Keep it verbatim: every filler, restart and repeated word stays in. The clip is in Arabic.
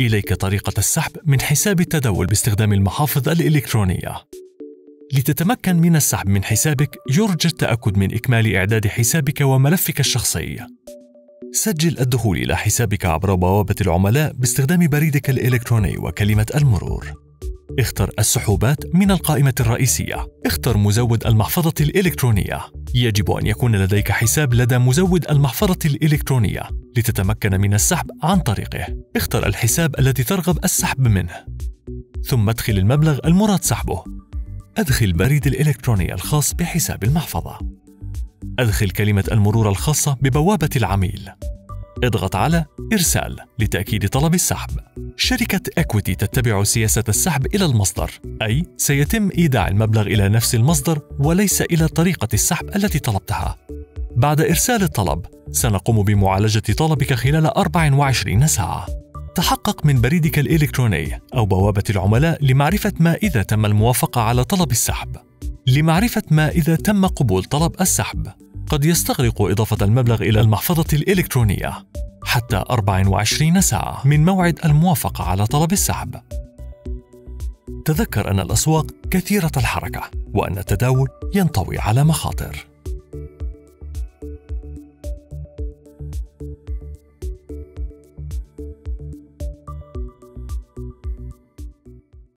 إليك طريقة السحب من حساب التداول باستخدام المحافظ الإلكترونية. لتتمكن من السحب من حسابك، يرجى التأكد من إكمال إعداد حسابك وملفك الشخصي. سجل الدخول إلى حسابك عبر بوابة العملاء باستخدام بريدك الإلكتروني وكلمة المرور. اختر السحوبات من القائمة الرئيسية. اختر مزود المحفظة الإلكترونية. يجب أن يكون لديك حساب لدى مزود المحفظة الإلكترونية لتتمكن من السحب عن طريقه. اختر الحساب الذي ترغب السحب منه، ثم ادخل المبلغ المراد سحبه. ادخل بريد الإلكتروني الخاص بحساب المحفظة. ادخل كلمة المرور الخاصة ببوابة العميل. اضغط على إرسال لتأكيد طلب السحب. شركة إكويتي تتبع سياسة السحب إلى المصدر، أي سيتم إيداع المبلغ إلى نفس المصدر وليس إلى طريقة السحب التي طلبتها. بعد إرسال الطلب، سنقوم بمعالجة طلبك خلال أربع وعشرين ساعة. تحقق من بريدك الإلكتروني أو بوابة العملاء لمعرفة ما إذا تم الموافقة على طلب السحب. لمعرفة ما إذا تم قبول طلب السحب، قد يستغرق إضافة المبلغ إلى المحفظة الإلكترونية حتى أربع وعشرين ساعة من موعد الموافقة على طلب السحب. تذكر أن الأسواق كثيرة الحركة، وأن التداول ينطوي على مخاطر.